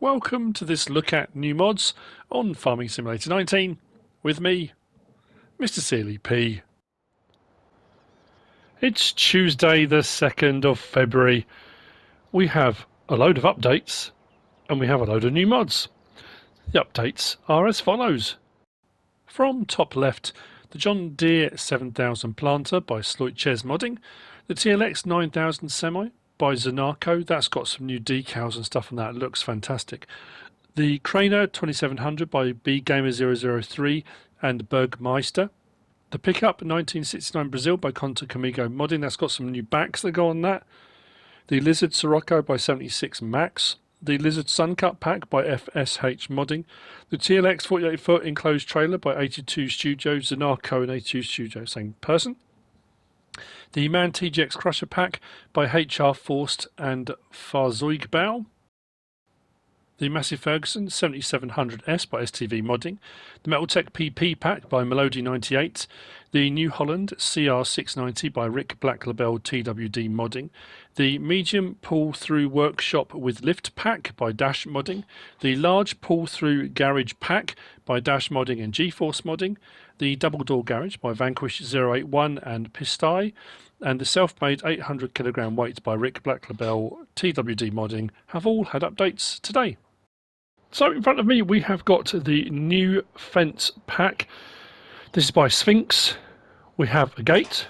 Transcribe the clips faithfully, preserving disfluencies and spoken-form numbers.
Welcome to this look at new mods on Farming Simulator nineteen with me, Mister SealyP. It's Tuesday the second of February. We have a load of updates and we have a load of new mods. The updates are as follows. From top left, the John Deere seven thousand planter by Ches Modding, the T L X nine thousand semi by Zenarko, that's got some new decals and stuff on that, it looks fantastic. The Craner twenty-seven hundred by B Gamer zero zero three and Bergmeister. The Pickup nineteen sixty-nine Brazil by Conta Comigo Modding, that's got some new backs that go on that. The Lizard Sirocco by seventy-six Max. The Lizard Suncut Pack by F S H Modding. The T L X forty-eight foot enclosed trailer by eighty-two Studios, Zenarko and eighty-two Studios, same person. The Man T G X Crusher Pack by H R Forst and Farzeugbau. The Massive Ferguson seventy-seven hundred S by S T V Modding. The Metaltech P P Pack by Melody ninety-eight. The New Holland C R six ninety by Rick Black Label T W D Modding. The Medium Pull Through Workshop with Lift Pack by Dasch Modding. The Large Pull Through Garage Pack by Dasch Modding and G-Force Modding. The Double Door Garage by Vanquish zero eight one and Pistai, and the self-made eight hundred kilogram weight by Rick Black Label T W D Modding have all had updates today. So in front of me we have got the new fence pack. This is by Sphinx. We have a gate,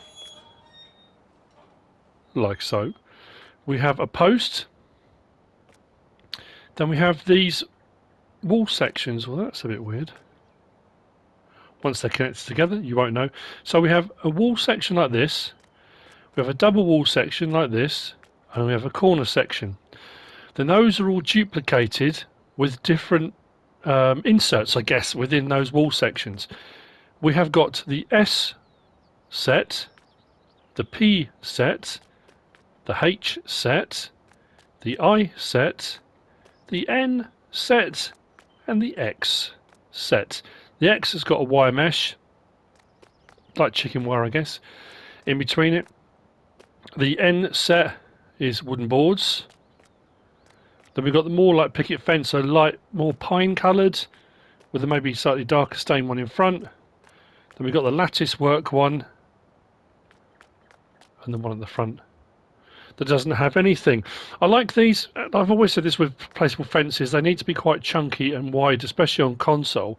like so. We have a post. Then we have these wall sections. Well, that's a bit weird. Once they're connected together, you won't know. So we have a wall section like this, we have a double wall section like this, and we have a corner section. Then those are all duplicated with different um, inserts, I guess, within those wall sections. We have got the S set, the P set, the H set, the I set, the N set, and the X set. The X has got a wire mesh, like chicken wire, I guess, in between it. The N set is wooden boards. Then we've got the more like picket fence, so light, more pine coloured, with a maybe slightly darker stain one in front. Then we've got the lattice work one, and the one at the front that doesn't have anything. I like these. I've always said this with placeable fences, they need to be quite chunky and wide, especially on console,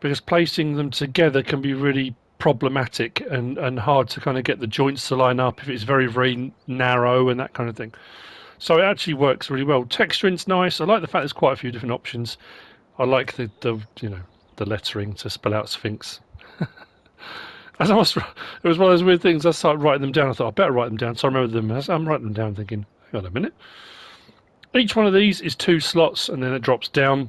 because placing them together can be really problematic and, and hard to kind of get the joints to line up if it's very, very narrow and that kind of thing. So it actually works really well. Texturing's nice. I like the fact there's quite a few different options. I like the, the you know, the lettering to spell out Sphinx. As I was, it was one of those weird things. I started writing them down. I thought, I better write them down. So I remembered them. I'm writing them down thinking, hang on a minute. Each one of these is two slots and then it drops down.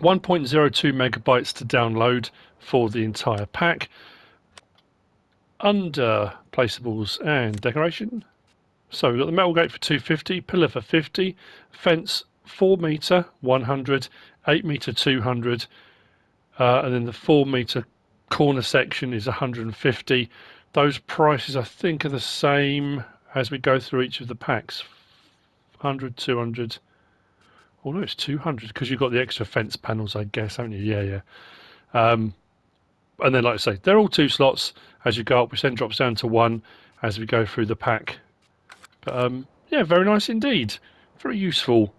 one point zero two megabytes to download for the entire pack. Under placeables and decoration, so we've got the metal gate for two hundred fifty, pillar for fifty, fence four meter one hundred, eight meter two hundred, uh, and then the four meter corner section is one hundred fifty. Those prices I think are the same as we go through each of the packs. one hundred, two hundred. Oh no, it's two hundred because you've got the extra fence panels, I guess, haven't you? Yeah, yeah. Um, and then, like I say, they're all two slots as you go up, which then drops down to one as we go through the pack. But um, yeah, very nice indeed. Very useful.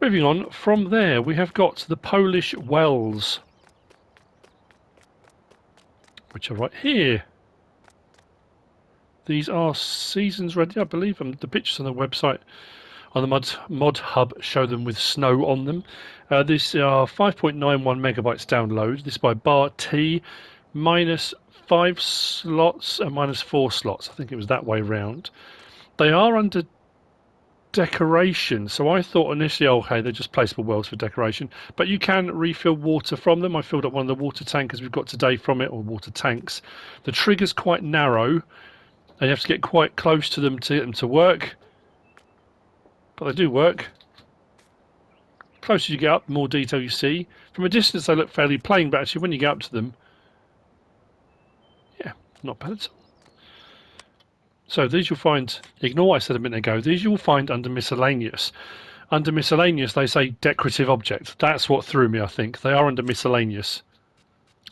Moving on from there, we have got the Polish wells, which are right here. These are seasons ready, I believe. Um, the pictures on the website on the mod, mod Hub show them with snow on them. Uh, these are five point nine one megabytes download. This is by Bar T, minus five slots and minus four slots. I think it was that way round. They are under decoration. So I thought initially, oh, hey, they're just placeable wells for decoration. But you can refill water from them. I filled up one of the water tankers we've got today from it, or water tanks. The trigger's quite narrow, and you have to get quite close to them to get them to work. But they do work. The closer you get up, the more detail you see. From a distance they look fairly plain, but actually when you get up to them, yeah, not bad at all. So these you'll find, ignore what I said a minute ago, these you'll find under miscellaneous. under miscellaneous, they say decorative object. That's what threw me, I think. They are under miscellaneous.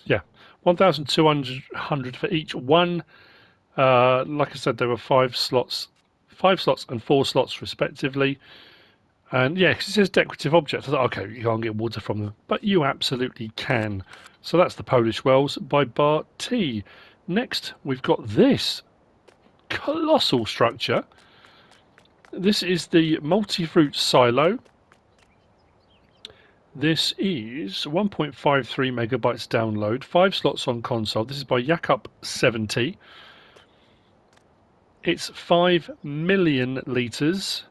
Yeah, one thousand two hundred for each one. Uh, like I said, there were five slots, five slots and four slots respectively. And yeah, because it says decorative object. I thought, okay, you can't get water from them, but you absolutely can. So that's the Polish wells by Bar T. Next, we've got this colossal structure. This is the multi-fruit silo. This is one point five three megabytes download, five slots on console. This is by Yakup seventy. It's five million litres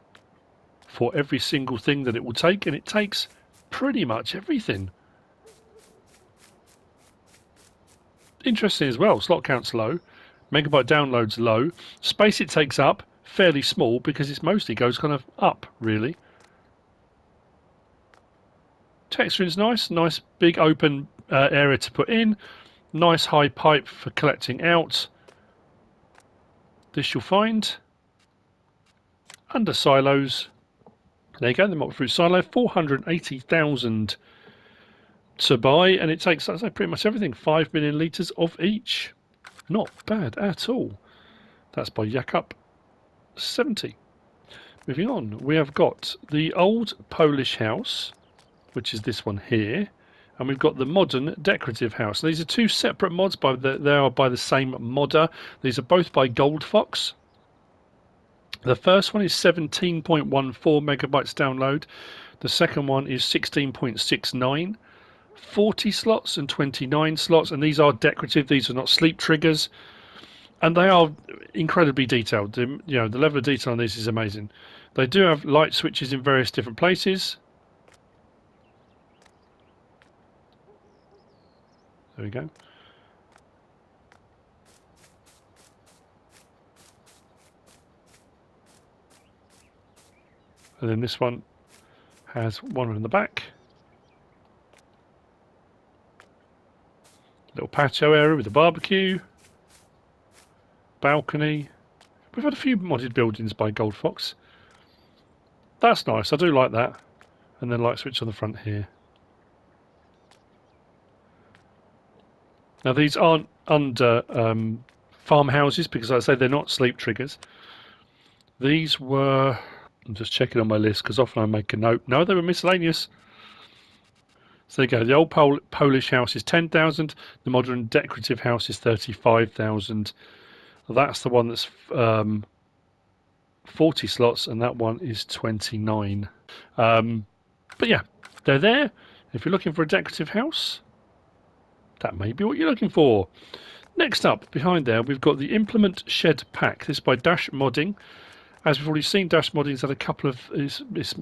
for every single thing that it will take, and it takes pretty much everything. Interesting as well, slot count's low, megabyte download's low, space it takes up fairly small because it mostly goes kind of up, really. Texturing's nice, nice big open uh, area to put in, nice high pipe for collecting out. This you'll find under silos. There you go, the multi-fruit silo, four hundred eighty thousand to buy, and it takes, I say, pretty much everything, five million litres of each. Not bad at all. That's by Yakup seventy. Moving on, we have got the old Polish house, which is this one here, and we've got the modern decorative house. These are two separate mods, by the, they are by the same modder. These are both by Goldfox. The first one is seventeen point one four megabytes download. The second one is sixteen point six nine. forty slots and twenty-nine slots, and these are decorative. These are not sleep triggers, and they are incredibly detailed. You know, the level of detail on these is amazing. They do have light switches in various different places. There we go. And then this one has one in the back. Little patio area with a barbecue. Balcony. We've had a few modded buildings by Goldfox. That's nice. I do like that. And then light switch on the front here. Now these aren't under um, farmhouses because, like I say, they're not sleep triggers. These were... I'm just checking on my list because often I make a note. No, they were miscellaneous. So there you go, the old Pol Polish house is ten thousand, the modern decorative house is thirty-five thousand. That's the one that's um, forty slots, and that one is twenty-nine. Um, but yeah, they're there. If you're looking for a decorative house, that may be what you're looking for. Next up, behind there, we've got the Implement Shed Pack. This is by Dasch Modding. As we've already seen, Dasch Modding's had a couple of... It's, it's,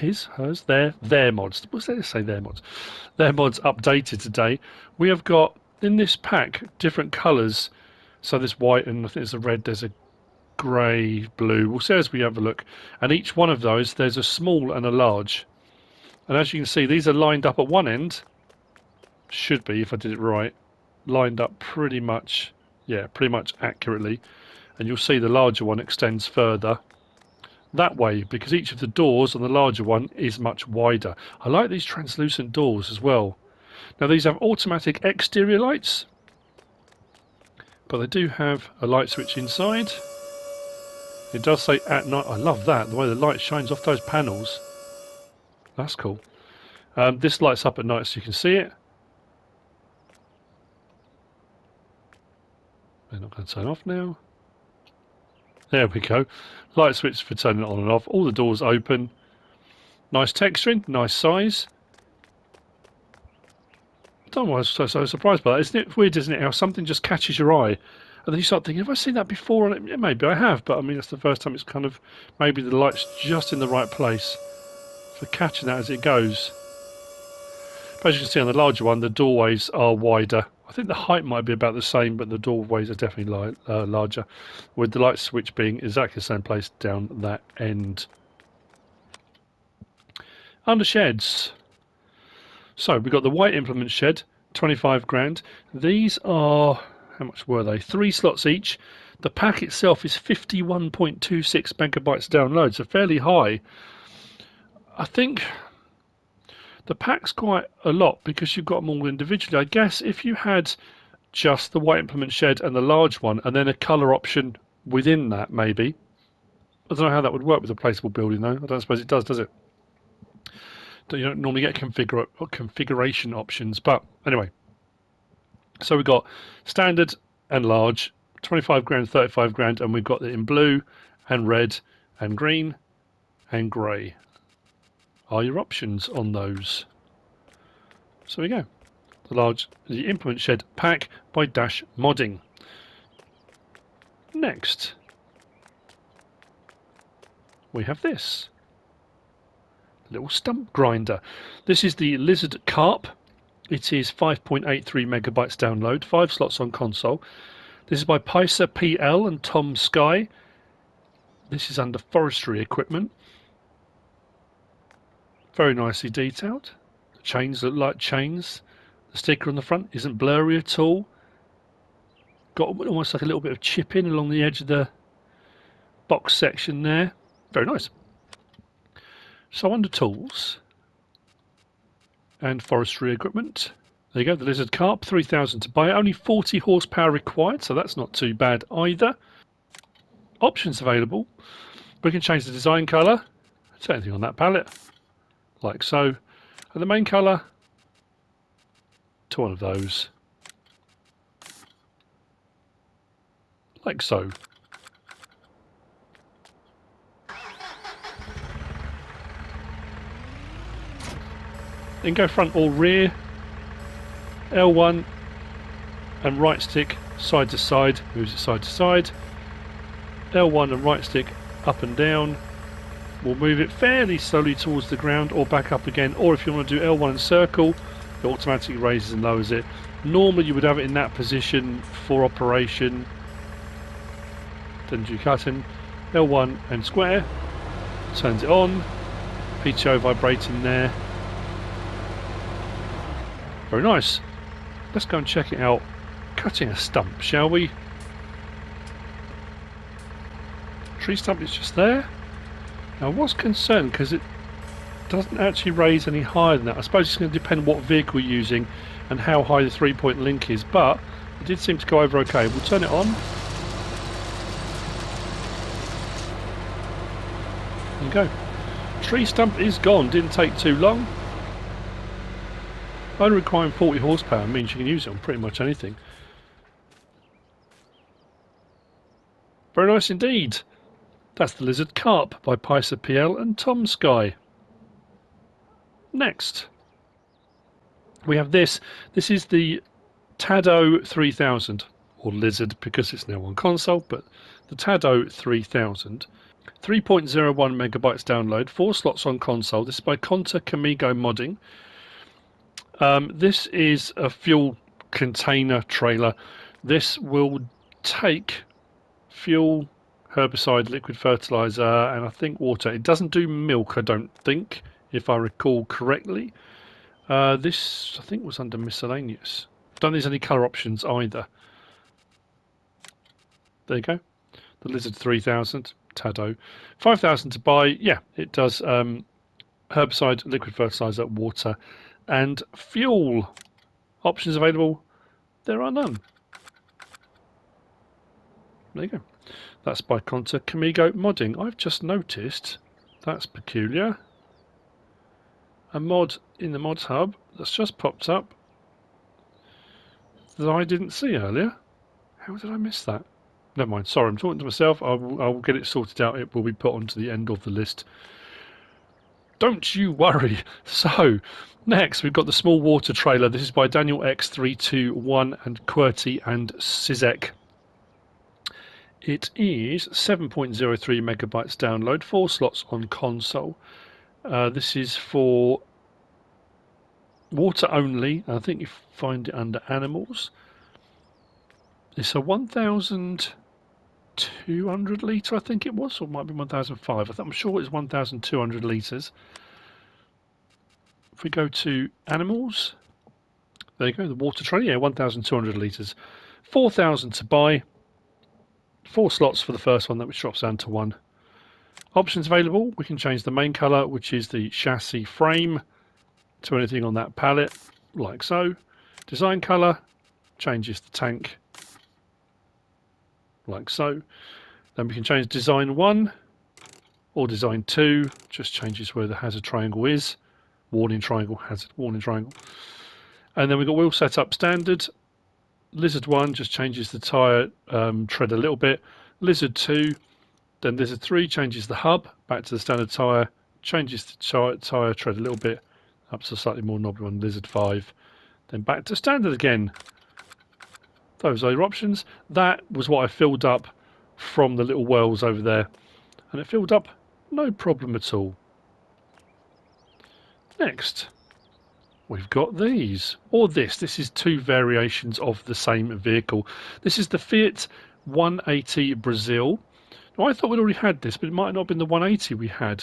his, hers, their, their mods. What's they say? Their mods. Their mods updated today. We have got in this pack different colours. So there's white, and I think there's a red. There's a grey, blue. We'll see as we have a look. And each one of those, there's a small and a large. And as you can see, these are lined up at one end. Should be, if I did it right, lined up pretty much. Yeah, pretty much accurately. And you'll see the larger one extends further that way, because each of the doors on the larger one is much wider. I like these translucent doors as well. Now these have automatic exterior lights, but they do have a light switch inside. It does say at night. I love that, the way the light shines off those panels. That's cool. Um, this lights up at night so you can see it. They're not going to turn off now. There we go. Light switch for turning it on and off. All the doors open. Nice texturing. Nice size. I don't know why I was so, so surprised by that. Isn't it weird, isn't it, how something just catches your eye? And then you start thinking, have I seen that before? And it, maybe I have, but I mean, that's the first time it's kind of... Maybe the light's just in the right place for catching that as it goes. But as you can see on the larger one, the doorways are wider. I think the height might be about the same, but the doorways are definitely li uh, larger, with the light switch being exactly the same place down that end. Under sheds. So we've got the white implement shed, twenty-five grand. These are, how much were they? Three slots each. The pack itself is fifty-one point two six megabytes download, so fairly high. I think the pack's quite a lot because you've got them all individually. I guess if you had just the white implement shed and the large one, and then a colour option within that, maybe. I don't know how that would work with a placeable building, though. I don't suppose it does, does it? You don't normally get configura configuration options, but anyway. So we've got standard and large, twenty-five grand, thirty-five grand, and we've got it in blue and red and green and grey. Are your options on those? So we go. The large, the Implement Shed Pack by Dasch Modding. Next, we have this little stump grinder. This is the Lizard Carp. It is five point eight three megabytes download, five slots on console. This is by Picer P L and TomSky. This is under forestry equipment. Very nicely detailed. The chains look like chains. The sticker on the front isn't blurry at all. Got almost like a little bit of chipping along the edge of the box section there. Very nice. So under tools and forestry equipment, there you go, the Lizard Carp, three thousand to buy, only forty horsepower required, so that's not too bad either. Options available. We can change the design colour, it's anything on that palette, like so, and the main colour to one of those, like so. Then go front or rear, L one and right stick side to side, moves it side to side. L one and right stick up and down will move it fairly slowly towards the ground or back up again, or if you want to do L one and circle, it automatically raises and lowers it. Normally you would have it in that position for operation. Then do cutting, L one and square, turns it on, P T O vibrating there. Very nice. Let's go and check it out. Cutting a stump, shall we? Tree stump is just there. Now I was concerned because it doesn't actually raise any higher than that. I suppose it's going to depend what vehicle you're using and how high the three-point link is, but it did seem to go over okay. We'll turn it on. There you go. Tree stump is gone. Didn't take too long. Only requiring forty horsepower means you can use it on pretty much anything. Very nice indeed. That's the Lizard Carp by Picer P L and TomSky. Next, we have this. This is the Tatu three thousand, or Lizard because it's now on console, but the Tatu three thousand. three point oh one megabytes download, four slots on console. This is by Conta Comigo Modding. Um, this is a fuel container trailer. This will take fuel, herbicide, liquid fertilizer, and I think water. It doesn't do milk, I don't think, if I recall correctly. Uh, this, I think, was under miscellaneous. I don't think there's any colour options either. There you go. The Lizard three thousand, Tatu. five thousand to buy. Yeah, it does um, herbicide, liquid fertilizer, water, and fuel. Options available, there are none. There you go. That's by Conta Comigo Modding. I've just noticed, that's peculiar, a mod in the Mod Hub that's just popped up that I didn't see earlier. How did I miss that? Never mind, sorry, I'm talking to myself. I will, I will get it sorted out. It will be put onto the end of the list. Don't you worry. So, next we've got the small water trailer. This is by Daniel X three two one and QWERTY and Sizek. It is seven point oh three megabytes download, four slots on console. Uh, this is for water only. I think you find it under animals. It's a one thousand two hundred litre, I think it was, or it might be one thousand five. I'm sure it's one thousand two hundred litres. If we go to animals, there you go, the water trailer, yeah, one thousand two hundred litres. four thousand to buy, four slots for the first one, that which drops down to one. Options available, we can change the main colour, which is the chassis frame, to anything on that palette, like so. Design colour changes the tank, like so. Then we can change design one or design two, just changes where the hazard triangle is. Warning triangle, hazard, warning triangle. And then we've got wheel setup standard. Lizard one just changes the tyre um, tread a little bit. Lizard two, then Lizard three changes the hub back to the standard tyre, changes the tyre tread a little bit, up to a slightly more knobby one, Lizard five, then back to standard again. Those are your options. That was what I filled up from the little wells over there, and it filled up no problem at all. Next, we've got these, or this. This is two variations of the same vehicle. This is the Fiat one eighty Brazil. Now, I thought we'd already had this, but it might not have been the one eighty we had.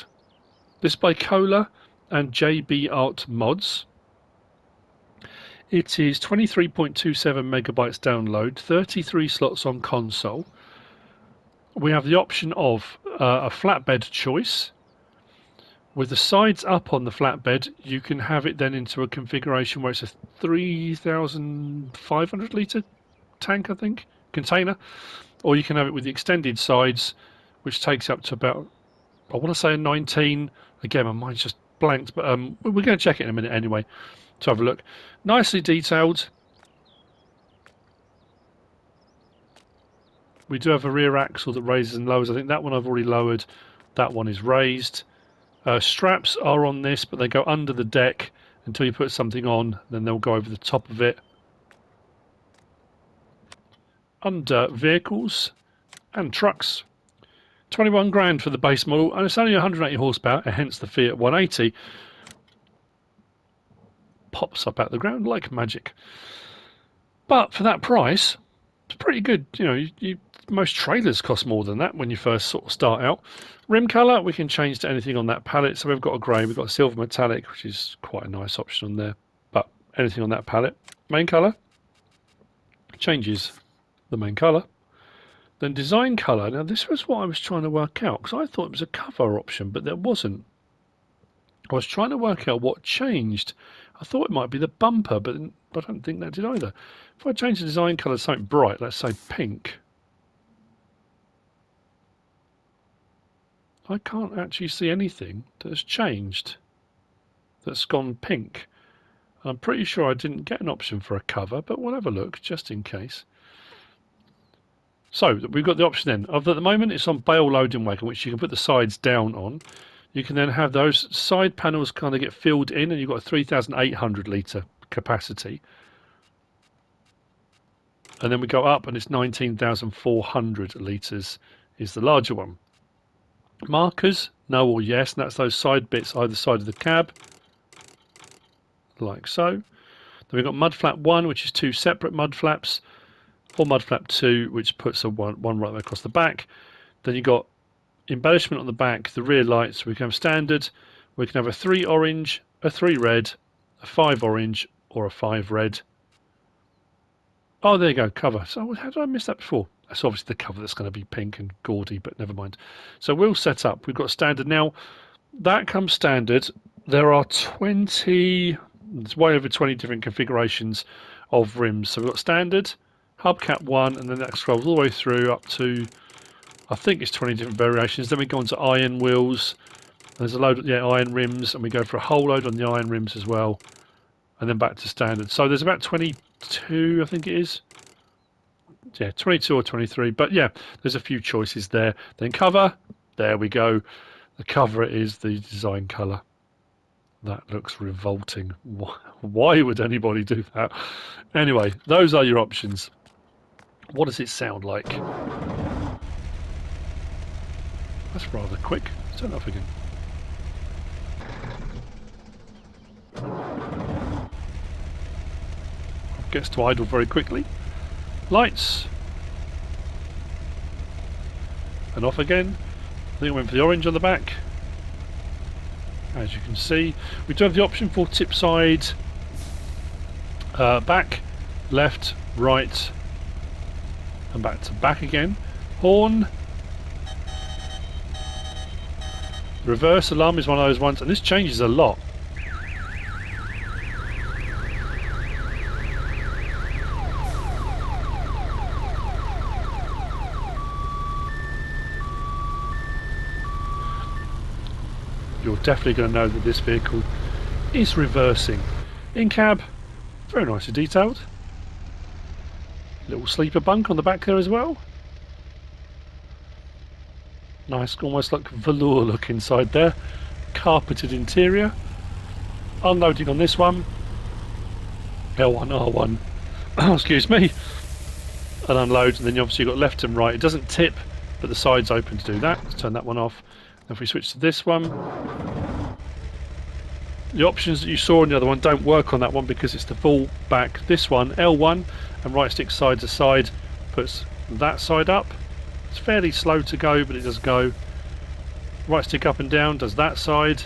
This by Cola and J B Art Mods. It is twenty-three point two seven megabytes download, thirty-three slots on console. We have the option of uh, a flatbed choice. With the sides up on the flatbed, you can have it then into a configuration where it's a three thousand five hundred litre tank, I think, container. Or you can have it with the extended sides, which takes up to about, I want to say a nineteen. Again, my mind's just blanked, but um, we're going to check it in a minute anyway to have a look. Nicely detailed. We do have a rear axle that raises and lowers. I think that one I've already lowered. That one is raised. Uh, straps are on this, but they go under the deck until you put something on, then they'll go over the top of it. Under vehicles and trucks, twenty-one grand for the base model, and it's only one hundred eighty horsepower, and hence the Fiat one eighty pops up out of the ground like magic. But for that price, it's pretty good. You know, you, you most trailers cost more than that when you first sort of start out. Rim colour, we can change to anything on that palette. So we've got a grey, we've got a silver metallic, which is quite a nice option on there. But anything on that palette. Main colour changes the main colour. Then design colour. Now this was what I was trying to work out, because I thought it was a cover option, but there wasn't. I was trying to work out what changed. I thought it might be the bumper, but I don't think that did either. If I change the design colour to something bright, let's say pink, I can't actually see anything that's changed, that's gone pink. I'm pretty sure I didn't get an option for a cover, but we'll have a look just in case. So we've got the option then. Of at the moment, it's on bale loading wagon, which you can put the sides down on. You can then have those side panels kind of get filled in, and you've got a three thousand eight hundred litre capacity. And then we go up, and it's nineteen thousand four hundred litres is the larger one. Markers, no or yes, and that's those side bits either side of the cab, like so. Then we've got mud flap one, which is two separate mud flaps, or mud flap two, which puts a one, one right across the back. Then you've got embellishment on the back, the rear lights. We can have standard, we can have a three orange, a three red, a five orange, or a five red. Oh, there you go, cover. So how did I miss that before? That's obviously the cover that's going to be pink and gaudy, but never mind. So we'll set up. We've got standard now. That comes standard. There are twenty, it's way over twenty different configurations of rims. So we've got standard, hubcap one, and then that scrolls all the way through up to, I think it's twenty different variations. Then we go on to iron wheels. There's a load of yeah, iron rims, and we go for a whole load on the iron rims as well. And then back to standard. So there's about twenty-two, I think it is. Yeah, twenty-two or twenty-three, but yeah, there's a few choices there. Then cover, there we go. The cover is the design colour. That looks revolting. Why would anybody do that? Anyway, those are your options. What does it sound like? That's rather quick. Let's turn it off again. It gets to idle very quickly. Lights and off again. I think I went for the orange on the back. As you can see, we do have the option for tip side, uh, back, left, right, and back to back again. Horn, Reverse alarm is one of those ones, and this changes a lot. You're definitely going to know that this vehicle is reversing. In cab, very nicely detailed. Little sleeper bunk on the back there as well. Nice, almost like velour look inside there. Carpeted interior. Unloading on this one. L one R one. Excuse me. And unload, and then you obviously got left and right. It doesn't tip, but the side's open to do that. Let's turn that one off. If we switch to this one, the options that you saw on the other one don't work on that one because it's the full back. This one, L one, and right stick side to side puts that side up. It's fairly slow to go, but it does go. Right stick up and down does that side.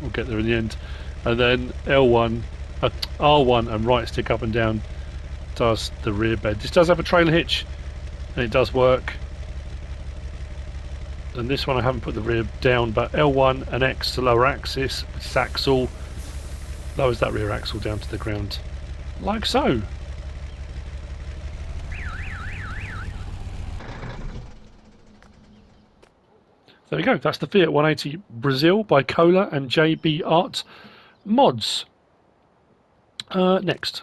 We'll get there in the end. And then L one, uh, R one, and right stick up and down does the rear bed. This does have a trailer hitch and it does work. And this one I haven't put the rear down, but L one and X to lower axis, which is axle, lowers that rear axle down to the ground like so. There we go, that's the Fiat one eighty Brazil by Cola and J B Art Mods. Uh, next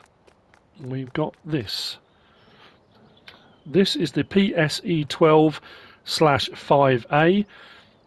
we've got this. This is the P S E twelve slash five A.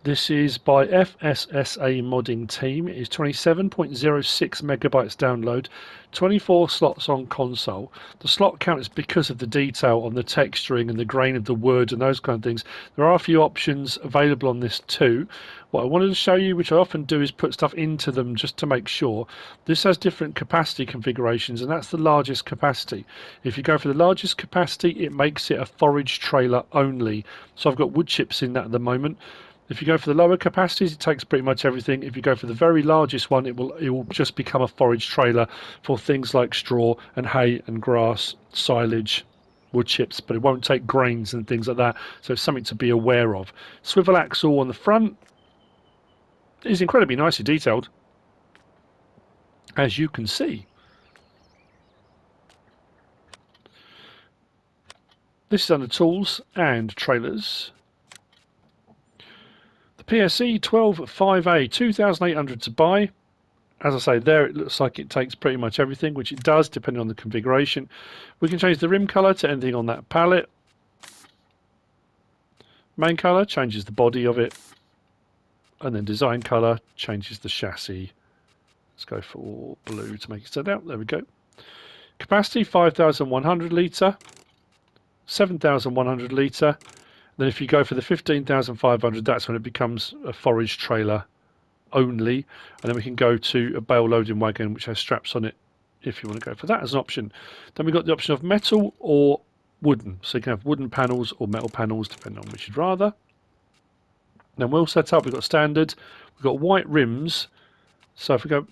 This is by F S S A Modding Team. It is twenty-seven point zero six megabytes download, twenty-four slots on console. The slot count is because of the detail on the texturing and the grain of the wood and those kind of things. There are a few options available on this too. What I wanted to show you, which I often do, is put stuff into them just to make sure. This has different capacity configurations, and that's the largest capacity. If you go for the largest capacity, it makes it a forage trailer only. So I've got wood chips in that at the moment. If you go for the lower capacities, it takes pretty much everything. If you go for the very largest one, it will it will just become a forage trailer for things like straw and hay and grass, silage, wood chips, but it won't take grains and things like that. So it's something to be aware of. Swivel axle on the front is incredibly nicely detailed, as you can see. This is under tools and trailers. P S E twelve five A, two thousand eight hundred to buy. As I say, there it looks like it takes pretty much everything, which it does depending on the configuration. We can change the rim colour to anything on that palette. Main colour changes the body of it. And then design colour changes the chassis. Let's go for blue to make it stand out. There we go. Capacity five thousand one hundred litre, seven thousand one hundred litre. Then if you go for the fifteen thousand five hundred, that's when it becomes a forage trailer only. And then we can go to a bale loading wagon, which has straps on it, if you want to go for that as an option. Then we've got the option of metal or wooden. So you can have wooden panels or metal panels, depending on which you'd rather. Then we'll set up, we've got standard, we've got white rims. So if we go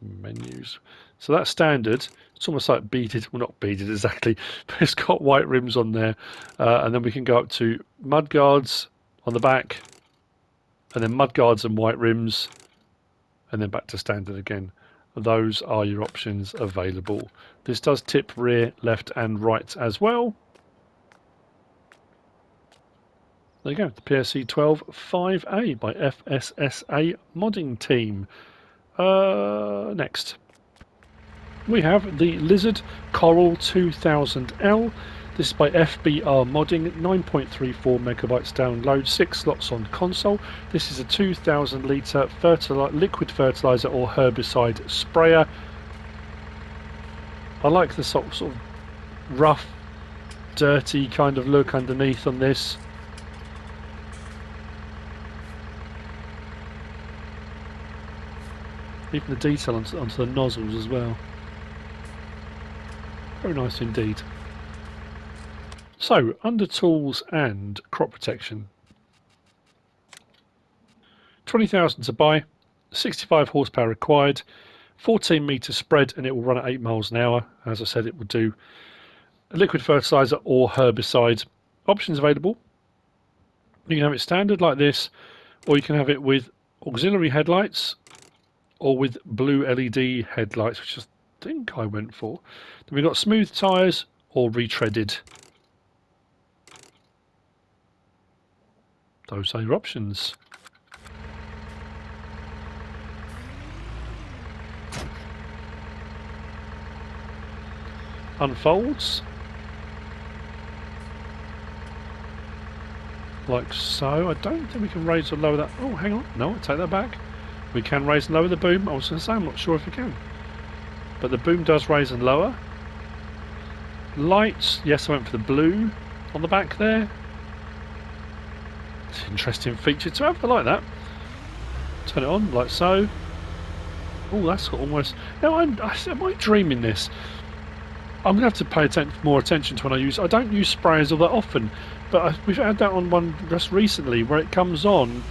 menus, so that's standard. It's almost like beaded, well not beaded exactly, but it's got white rims on there. Uh, and then we can go up to mudguards on the back, and then mudguards and white rims, and then back to standard again. Those are your options available. This does tip rear, left and right as well. There you go, the P S E twelve five A by F S S A Modding Team. Uh, next. We have the Lizard Coral two thousand L. This is by F B R Modding, nine point three four megabytes download, six slots on console. This is a two thousand litre fertili liquid fertiliser or herbicide sprayer. I like the sort of, sort of rough, dirty kind of look underneath on this. Even the detail onto, onto the nozzles as well. Very nice indeed. So, under tools and crop protection. twenty thousand to buy, sixty-five horsepower required, fourteen metre spread, and it will run at eight miles an hour. As I said, it will do liquid fertilizer or herbicides. Options available. You can have it standard like this, or you can have it with auxiliary headlights or with blue L E D headlights, which I think I went for. Then we've got smooth tyres or retreaded. Those are your options. Unfolds like so. I don't think we can raise or lower that. Oh, hang on, no, I take that back. We can raise and lower the boom. I was going to say I'm not sure if we can, but the boom does raise and lower. Lights, yes, I went for the blue on the back there. It's an interesting feature to have. I like that. Turn it on like so. Oh, that's almost. Now, I'm, am I dreaming this? I'm going to have to pay atten more attention to when I use... I don't use sprayers all that often, but I, we've had that on one just recently where it comes on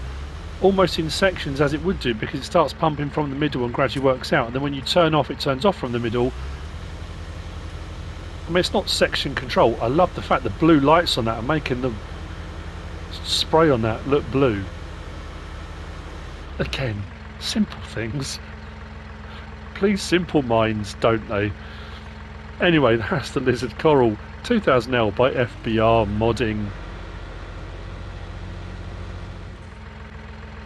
almost in sections as it would do, because it starts pumping from the middle and gradually works out, and then when you turn off, it turns off from the middle. I mean, it's not section control. I love the fact the blue lights on that are making the spray on that look blue. Again, simple things. Please, simple minds, don't they? Anyway, that's the Lizard Coral two thousand L by F B R Modding.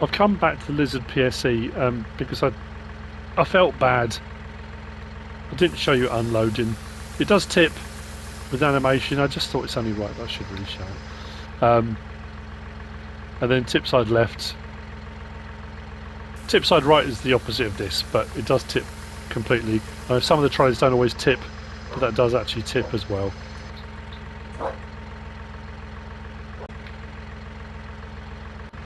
I've come back to the Lizard P S E um, because I I felt bad. I didn't show you unloading. It does tip with animation. I just thought it's only right that I should really show it. Um, and then tip side left. Tip side right is the opposite of this, but it does tip completely. Uh, some of the trolleys don't always tip, but that does actually tip as well.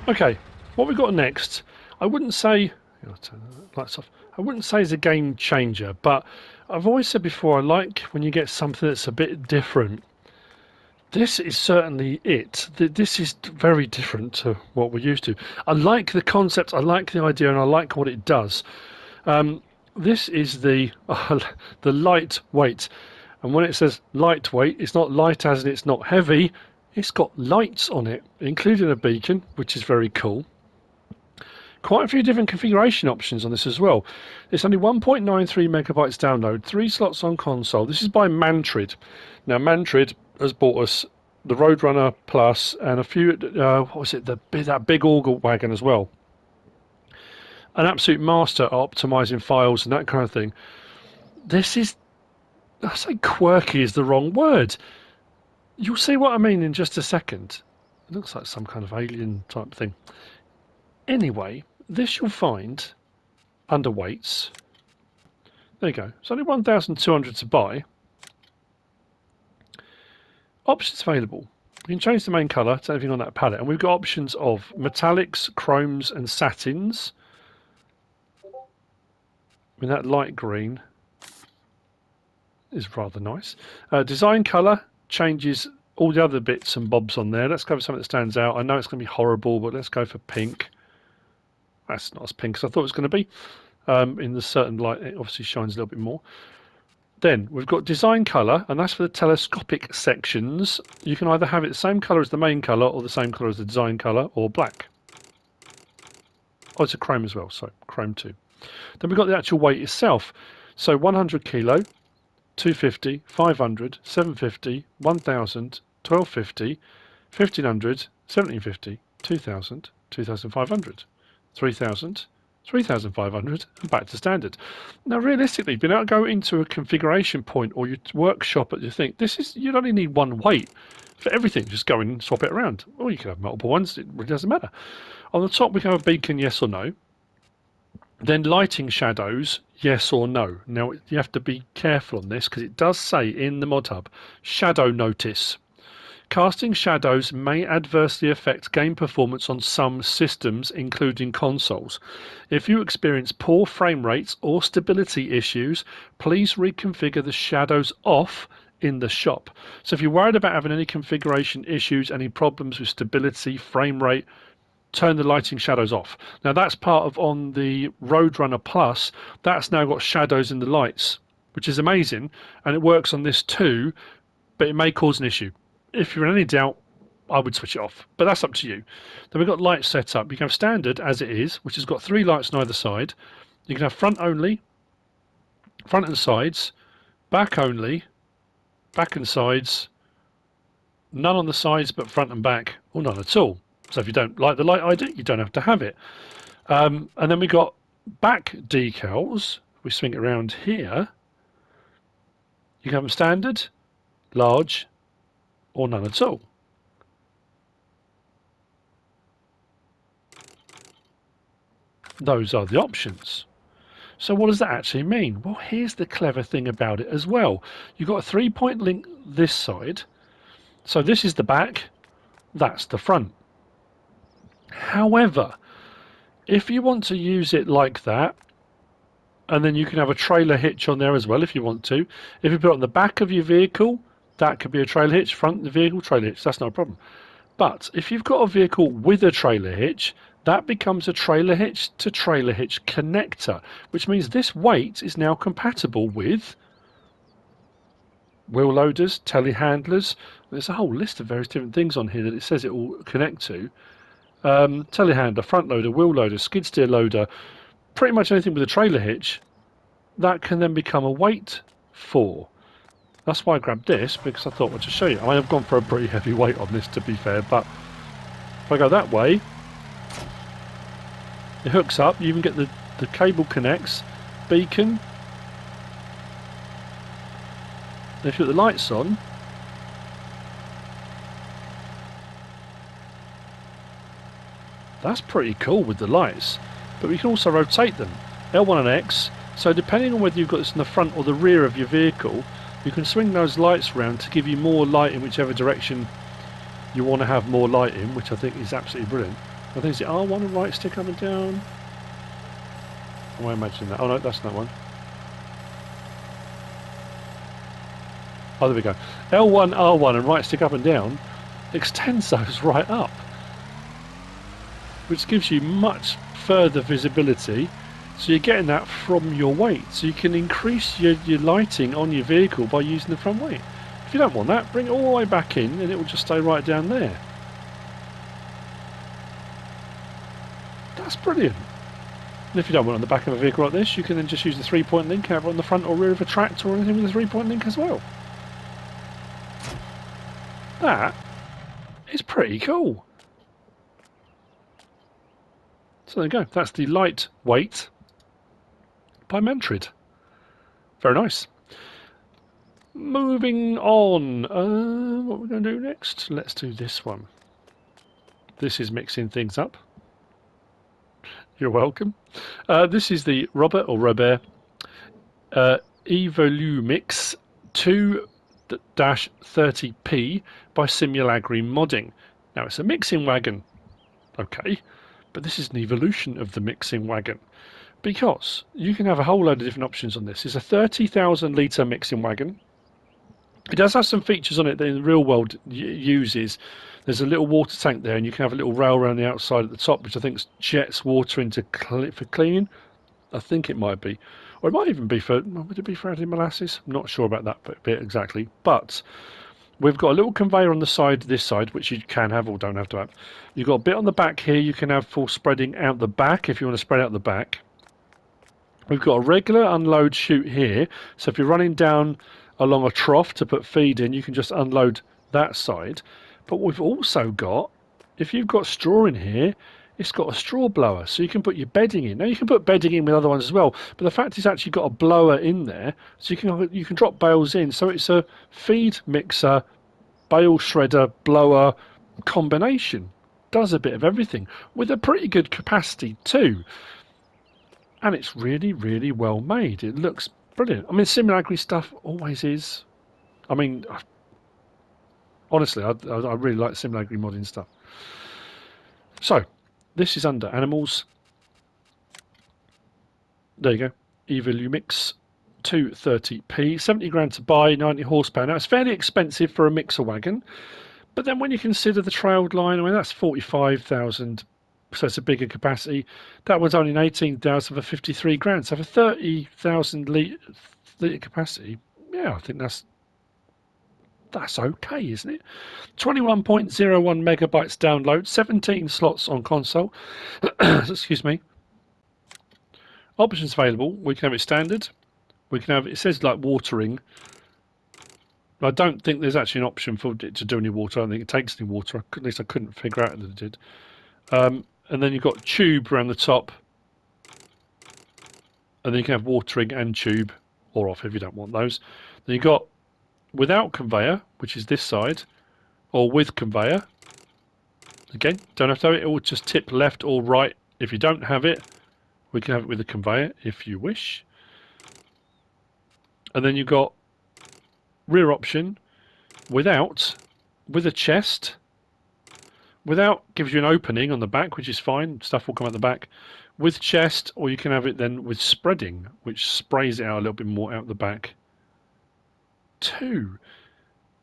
Okay, what we've got next, I wouldn't say, I'll turn the lights off. I wouldn't say it's a game changer, but I've always said before, I like when you get something that's a bit different. This is certainly it. This is very different to what we're used to. I like the concept, I like the idea, and I like what it does. Um, This is the uh, the lightweight, and when it says lightweight, it's not light as in it's not heavy. It's got lights on it, including a beacon, which is very cool. Quite a few different configuration options on this as well. It's only one point nine three megabytes download, three slots on console. This is by Mantrid. Now Mantrid has bought us the Roadrunner Plus and a few. Uh, what was it? The that big Auger wagon as well. An absolute master at optimising files and that kind of thing. This is... I say quirky is the wrong word. You'll see what I mean in just a second. It looks like some kind of alien type thing. Anyway, this you'll find under weights. There you go. It's only one thousand two hundred to buy. Options available. You can change the main colour to anything on that palette. And we've got options of metallics, chromes and satins. I mean, that light green is rather nice. Uh, design colour changes all the other bits and bobs on there. Let's go for something that stands out. I know it's going to be horrible, but let's go for pink. That's not as pink as I thought it was going to be. Um, in the certain light, it obviously shines a little bit more. Then we've got design colour, and that's for the telescopic sections. You can either have it the same colour as the main colour or the same colour as the design colour, or black. Oh, it's a chrome as well, so chrome too. Then we've got the actual weight itself. So one hundred kilo, two fifty, five hundred, seven fifty, one thousand, twelve fifty, fifteen hundred, seventeen fifty, two thousand, two thousand five hundred, three thousand, three thousand five hundred, and back to standard. Now realistically, you don't go into a configuration point or your workshop and you think, this is, you'd only need one weight for everything. Just go in and swap it around. Or you can have multiple ones, it really doesn't matter. On the top we can have a beacon, yes or no. Then lighting shadows, yes or no. Now you have to be careful on this because it does say in the Modhub, shadow notice. Casting shadows may adversely affect game performance on some systems, including consoles. If you experience poor frame rates or stability issues, please reconfigure the shadows off in the shop. So if you're worried about having any configuration issues, any problems with stability, frame rate, turn the lighting shadows off. Now that's part of on the Roadrunner Plus, that's now got shadows in the lights, which is amazing, and it works on this too, but it may cause an issue. If you're in any doubt, I would switch it off, but that's up to you. Then we've got lights set up. You can have standard as it is, which has got three lights on either side. You can have front only, front and sides, back only, back and sides, none on the sides but front and back, or none at all. So if you don't like the light idea, you don't have to have it. Um, and then we've got back decals. We swing it around here. You can have them standard, large, or none at all. Those are the options. So what does that actually mean? Well, here's the clever thing about it as well. You've got a three-point link this side. So this is the back, that's the front. However, if you want to use it like that, and then you can have a trailer hitch on there as well if you want to. If you put it on the back of your vehicle, that could be a trailer hitch, front of the vehicle, trailer hitch, that's not a problem. But if you've got a vehicle with a trailer hitch, that becomes a trailer hitch to trailer hitch connector, which means this weight is now compatible with wheel loaders, telehandlers. There's a whole list of various different things on here that it says it will connect to. Um, telehandler, front loader, wheel loader, skid steer loader, pretty much anything with a trailer hitch, that can then become a weight for. That's why I grabbed this, because I thought, well, to show you. I mean, I've gone for a pretty heavy weight on this, to be fair, but if I go that way, it hooks up, you even get the, the cable connects, beacon. And if you put the lights on, that's pretty cool with the lights. But we can also rotate them, L one and X, so depending on whether you've got this in the front or the rear of your vehicle, you can swing those lights around to give you more light in whichever direction you want to have more light in, which I think is absolutely brilliant. I think it's the R one and right stick up and down. Am I imagining that? Oh no, that's not one. Oh, there we go. L one, R one and right stick up and down extends those right up, which gives you much further visibility. So you're getting that from your weight. So you can increase your, your lighting on your vehicle by using the front weight. If you don't want that, bring it all the way back in and it will just stay right down there. That's brilliant. And if you don't want it on the back of a vehicle like this, you can then just use the three-point link either on the front or rear of a tractor or anything with a three-point link as well. That is pretty cool. So there you go. That's the lightweight by Mantrid. Very nice. Moving on. Uh, what are we going to do next? Let's do this one. This is mixing things up. You're welcome. Uh, this is the Robert or Robert uh, Evolumix two thirty P by Simulagri Modding. Now it's a mixing wagon, okay, but this is an evolution of the mixing wagon because you can have a whole load of different options on this. It's a thirty thousand litre mixing wagon. It does have some features on it that in the real world uses. There's a little water tank there, and you can have a little rail around the outside at the top, which I think jets water into cl for cleaning. I think it might be. Or it might even be for, would it be for adding molasses? I'm not sure about that bit exactly. But we've got a little conveyor on the side, this side, which you can have or don't have to have. You've got a bit on the back here you can have for spreading out the back, if you want to spread out the back. We've got a regular unload chute here. So if you're running down along a trough to put feed in, you can just unload that side. But we've also got, if you've got straw in here, it's got a straw blower, so you can put your bedding in. Now you can put bedding in with other ones as well, but the fact it's actually got a blower in there, so you can you can drop bales in. So it's a feed mixer, bale shredder, blower combination. Does a bit of everything with a pretty good capacity too, and it's really really well made. It looks brilliant. I mean, Simulagri stuff always is. I mean, I, honestly, I, I really like Simulagri modding stuff. So, this is under animals. There you go. Evolumix two thirty P. seventy grand to buy, ninety horsepower. Now, it's fairly expensive for a mixer wagon. But then when you consider the trailed line, I mean, that's forty-five thousand. So it's a bigger capacity. That one's only an eighteen thousand for fifty-three grand. So for thirty thousand litre capacity, yeah, I think that's That's okay, isn't it? twenty-one point zero one megabytes download, seventeen slots on console. Excuse me. Options available. We can have it standard. We can have, it says like watering. I don't think there's actually an option for it to do any water. I don't think it takes any water. At least I couldn't figure out that it did. Um, and then you've got tube around the top. And then you can have watering and tube, or off if you don't want those. Then you've got without conveyor, which is this side, or with conveyor. Again, don't have to have it. It will just tip left or right. If you don't have it, we can have it with a conveyor if you wish. And then you've got rear option, without, with a chest. Without gives you an opening on the back, which is fine. Stuff will come out the back. With chest, or you can have it then with spreading, which sprays it out a little bit more out the back too,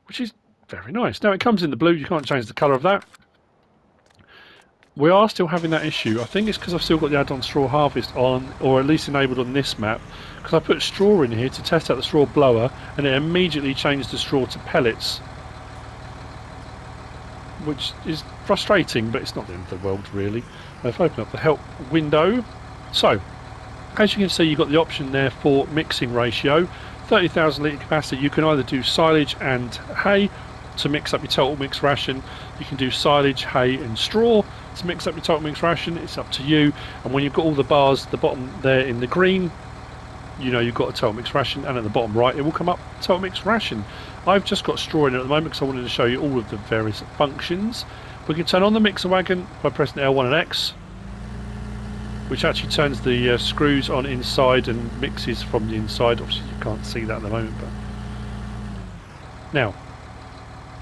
which is very nice. Now it comes in the blue. You can't change the colour of that. We are still having that issue. I think it's because I've still got the add-on straw harvest on, or at least enabled on this map, because I put straw in here to test out the straw blower and it immediately changed the straw to pellets, which is frustrating, but it's not the end of the world really. I've opened up the help window. So as you can see, you've got the option there for mixing ratio, thirty thousand litre capacity. You can either do silage and hay to mix up your total mix ration. You can do silage, hay and straw to mix up your total mix ration. It's up to you. And when you've got all the bars at the bottom there in the green, you know you've got a total mix ration, and at the bottom right it will come up total mix ration. I've just got straw in it at the moment because I wanted to show you all of the various functions. We can turn on the mixer wagon by pressing L one and X, which actually turns the uh, screws on inside and mixes from the inside. Obviously you can't see that at the moment, but now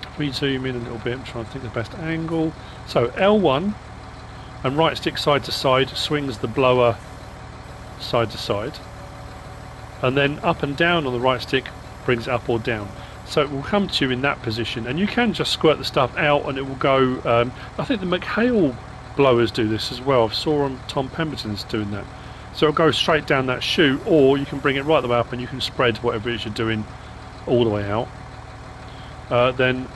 if we zoom in a little bit, I'm trying to think of the best angle. So L one and right stick side to side swings the blower side to side, and then up and down on the right stick brings it up or down. So it will come to you in that position, and you can just squirt the stuff out and it will go. um, I think the McHale blowers do this as well. I saw on Tom Pemberton's doing that. So it'll go straight down that chute, or you can bring it right the way up and you can spread whatever it is you're doing all the way out. Uh, then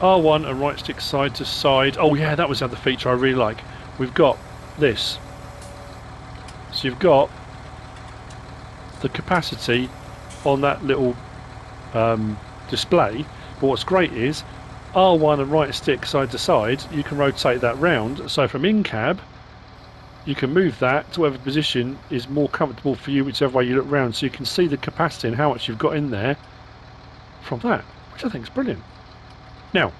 R one and right stick side to side. Oh yeah, that was the other feature I really like. We've got this. So you've got the capacity on that little um, display, but what's great is R one and right stick side to side, you can rotate that round, so from in cab you can move that to whatever position is more comfortable for you, whichever way you look round, so you can see the capacity and how much you've got in there from that, which I think is brilliant. Now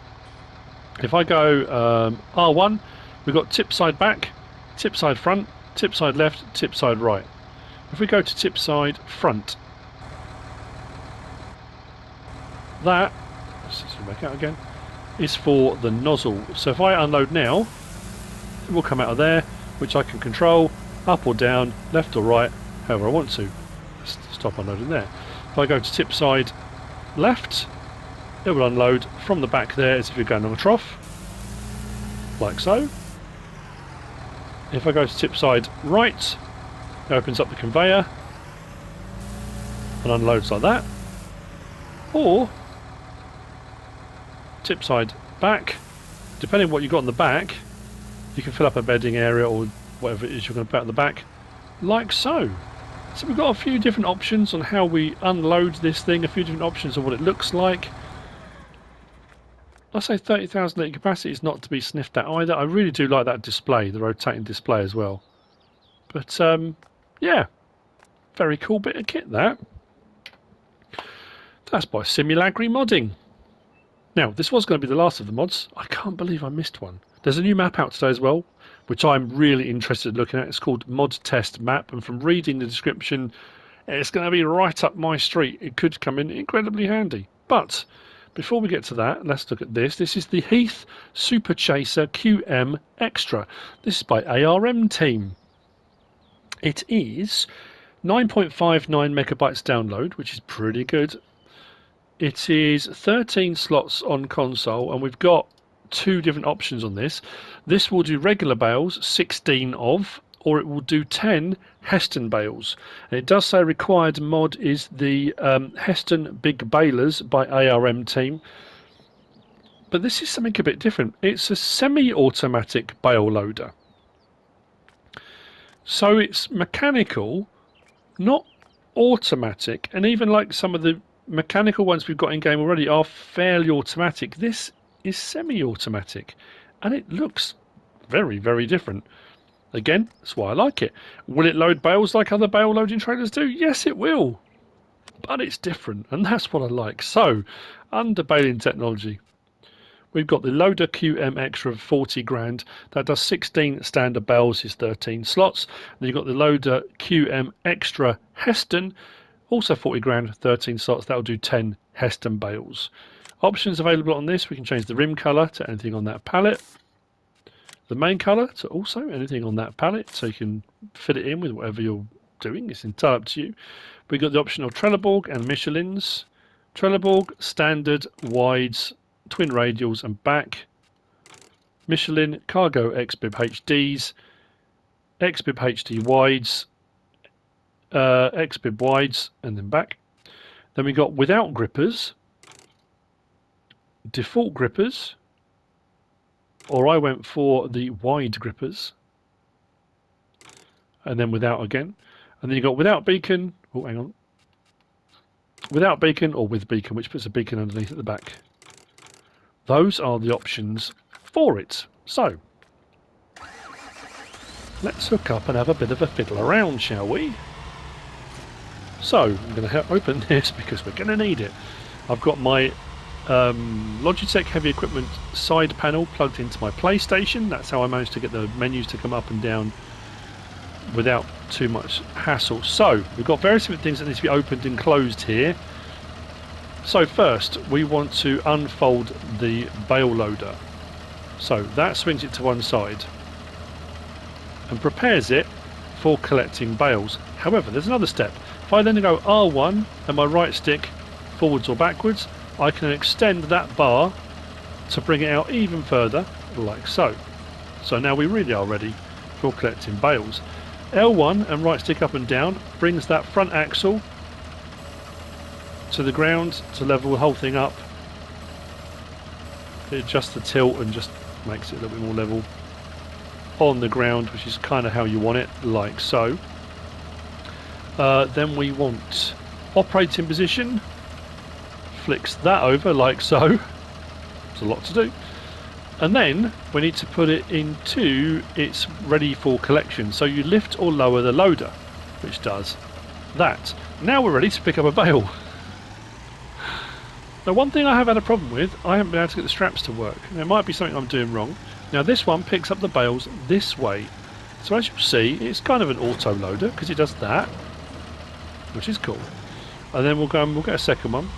if I go um, R one, we've got tip side back, tip side front, tip side left, tip side right. If we go to tip side front, that, let's just back out again, is for the nozzle. So if I unload now, it will come out of there, which I can control up or down, left or right, however I want to. Let's stop unloading there. If I go to tip side left, it will unload from the back there as if you're going on a trough, like so. If I go to tip side right, it opens up the conveyor and unloads like that. Or tip side back, depending on what you've got on the back, you can fill up a bedding area or whatever it is you're going to put on the back, like so. So we've got a few different options on how we unload this thing, a few different options on what it looks like. I say thirty thousand litre capacity is not to be sniffed at either. I really do like that display, the rotating display as well. But um, yeah, very cool bit of kit that. That's by Simulagri Modding. Now, this was going to be the last of the mods. I can't believe I missed one. There's a new map out today as well, which I'm really interested in looking at. It's called Mod Test Map, and from reading the description, it's going to be right up my street. It could come in incredibly handy. But before we get to that, let's look at this. This is the Heath Super Chaser Q M Extra. This is by A R M Team. It is nine point five nine megabytes download, which is pretty good. It is thirteen slots on console, and we've got two different options on this. This will do regular bales, sixteen of, or it will do ten Heston bales. And it does say required mod is the um, Heston Big Balers by ARM Team. But this is something a bit different. It's a semi-automatic bale loader. So it's mechanical, not automatic. And even like some of the mechanical ones we've got in game already are fairly automatic. This is semi-automatic. And it looks very, very different. Again, that's why I like it. Will it load bales like other bale loading trailers do? Yes, it will. But it's different, and that's what I like. So, under baling technology, we've got the Loader Q M Extra of forty grand. That does sixteen standard bales, is thirteen slots. Then you've got the Loader Q M Extra Heston, also forty grand, thirteen slots. That'll do ten Heston bales. Options available on this, we can change the rim colour to anything on that palette. The main colour to also anything on that palette, so you can fit it in with whatever you're doing. It's entirely up to you. We've got the option of Trelleborg and Michelins. Trelleborg, standard, wides, twin radials and back. Michelin, cargo X B I B H Ds, X B I B H D wides, uh, X B I B wides and then back. Then we've got without grippers, default grippers, or I went for the wide grippers, and then without again, and then you got without beacon, oh hang on, without beacon or with beacon, which puts a beacon underneath at the back. Those are the options for it. So let's hook up and have a bit of a fiddle around, shall we? So I'm going to open this because we're going to need it. I've got my Um, Logitech heavy equipment side panel plugged into my PlayStation. That's how I managed to get the menus to come up and down without too much hassle. So we've got various different things that need to be opened and closed here. So first we want to unfold the bale loader. So that swings it to one side and prepares it for collecting bales. However, there's another step. If I then go R one and my right stick forwards or backwards, I can extend that bar to bring it out even further, like so. So now we really are ready for collecting bales. L one and right stick up and down brings that front axle to the ground to level the whole thing up. It adjusts the tilt and just makes it a little bit more level on the ground, which is kind of how you want it, like so. Uh, then we want operating position. Flicks that over like so. There's a lot to do, and then we need to put it into it's ready for collection. So you lift or lower the loader, which does that. Now we're ready to pick up a bale. Now one thing I have had a problem with, I haven't been able to get the straps to work. Now it might be something I'm doing wrong. Now this one picks up the bales this way, so as you'll see it's kind of an auto loader because it does that, which is cool. And then we'll go and we'll get a second one.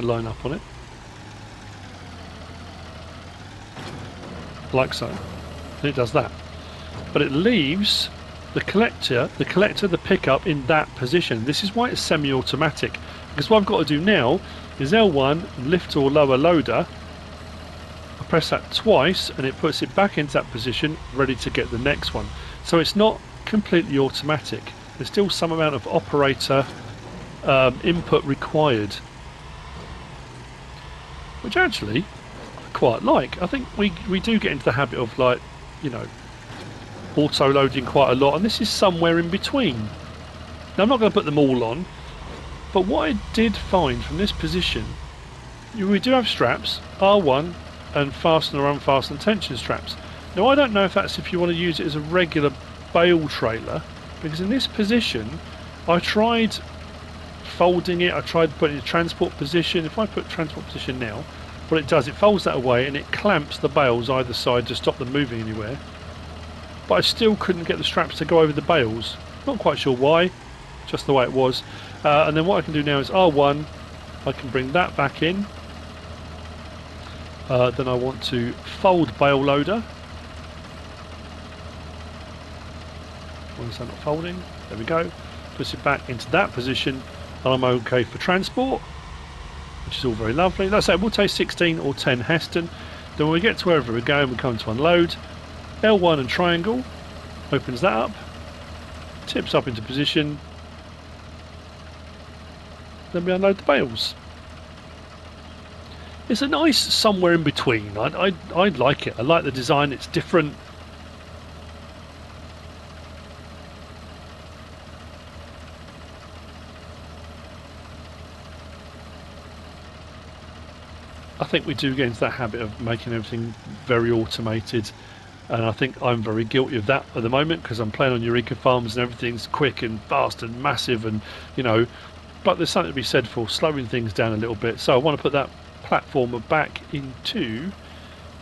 Line up on it like so, and it does that, but it leaves the collector the collector the pickup in that position. This is why it's semi-automatic, because what I've got to do now is L one lift or lower loader. I press that twice and it puts it back into that position ready to get the next one. So it's not completely automatic, there's still some amount of operator um, input required, which actually I quite like. I think we, we do get into the habit of, like, you know, auto-loading quite a lot, and this is somewhere in between. Now, I'm not going to put them all on, but what I did find from this position, we do have straps, R one, and fasten or unfasten tension straps. Now, I don't know if that's if you want to use it as a regular bale trailer, because in this position, I tried folding it, I tried to put it in transport position. If I put transport position now, what it does, it folds that away and it clamps the bales either side to stop them moving anywhere. But I still couldn't get the straps to go over the bales. Not quite sure why, just the way it was. Uh, and then what I can do now is R one, I can bring that back in. Uh, then I want to fold bale loader. Why is that not folding? There we go. Puts it back into that position. And I'm okay for transport, which is all very lovely. That's it. We'll take sixteen or ten Heston. Then when we get to wherever we're going, we come to unload. L one and triangle opens that up, tips up into position, then we unload the bales. It's a nice somewhere in between. I, I, I like it. I like the design. It's different. I think we do get into that habit of making everything very automated, and I think I'm very guilty of that at the moment because I'm playing on Eureka Farms and everything's quick and fast and massive, and you know, but there's something to be said for slowing things down a little bit. So I want to put that platformer back into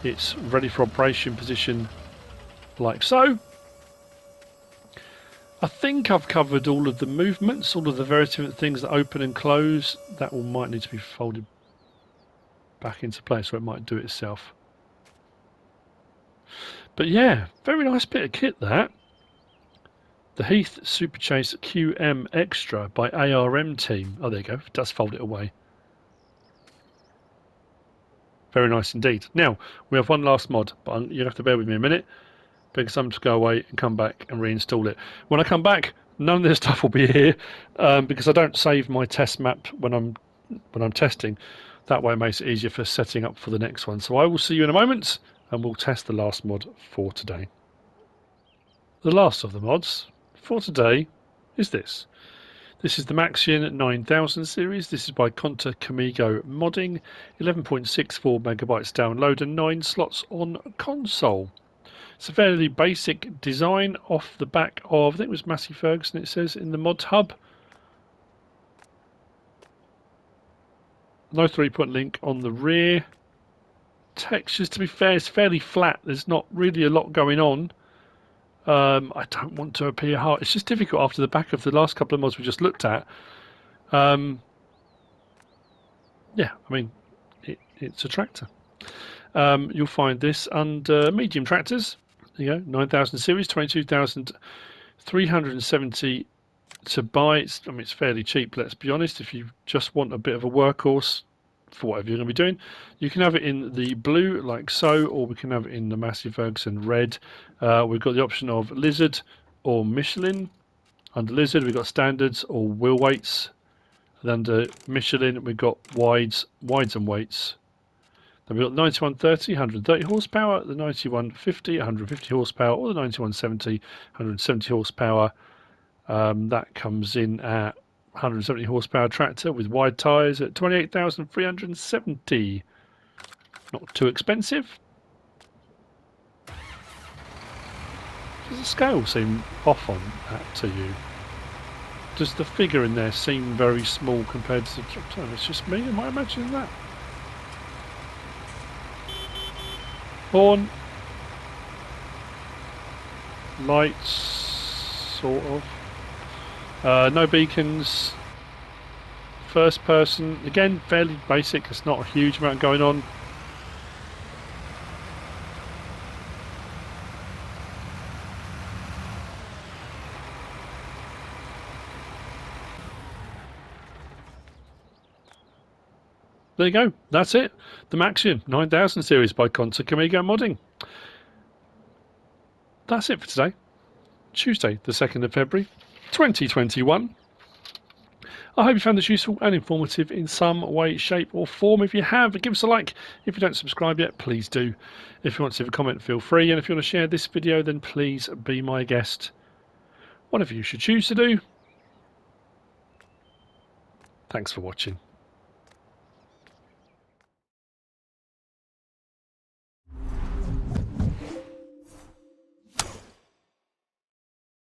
its ready for operation position, like so. I think I've covered all of the movements, all of the very different things that open and close. That all might need to be folded back into place, or it might do it itself. But yeah, very nice bit of kit that. The Heath Super Chase Q M Extra by A R M Team. Oh, there you go. It does fold it away. Very nice indeed. Now, we have one last mod, but you'll have to bear with me a minute because I'm just going to go away and come back and reinstall it. When I come back, none of this stuff will be here um, because I don't save my test map when I'm when I'm testing. That way it makes it easier for setting up for the next one. So I will see you in a moment and we'll test the last mod for today. The last of the mods for today is this. This is the Maxion nine thousand series. This is by Conta Comigo Modding. eleven point six four megabytes download and nine slots on console. It's a fairly basic design off the back of, I think it was Massey Ferguson, it says, in the Modhub. No three-point link on the rear. Textures, to be fair, is fairly flat. There's not really a lot going on. Um, I don't want to appear hard. It's just difficult after the back of the last couple of mods we just looked at. Um, yeah, I mean, it, it's a tractor. Um, you'll find this under medium tractors. There you go, nine thousand series, twenty-two thousand three hundred seventy to buy. It's, I mean, it's fairly cheap, let's be honest. If you just want a bit of a workhorse for whatever you're going to be doing, you can have it in the blue like so, or we can have it in the Massey Ferguson red. Uh, we've got the option of Lizard or Michelin. Under Lizard we've got standards or wheel weights, and under Michelin we've got wides wides and weights. Then we've got ninety-one thirty, one hundred thirty horsepower, the ninety-one fifty, one hundred fifty horsepower, or the ninety-one seventy, one hundred seventy horsepower. Um, that comes in at one hundred seventy horsepower tractor with wide tyres at twenty-eight thousand three hundred seventy. Not too expensive. Does the scale seem off on that to you? Does the figure in there seem very small compared to the tractor? It's just me, am I imagining that? Horn. Lights, sort of. Uh, no beacons, first person, again fairly basic, it's not a huge amount going on. There you go, that's it, the Maxion nine thousand series by Conta Comigo Modding. That's it for today, Tuesday the second of February twenty twenty-one. I hope you found this useful and informative in some way, shape or form. If you have, give us a like. If you don't subscribe yet, please do. If you want to leave a comment, feel free, and if you want to share this video, then please be my guest, whatever you should choose to do. Thanks for watching.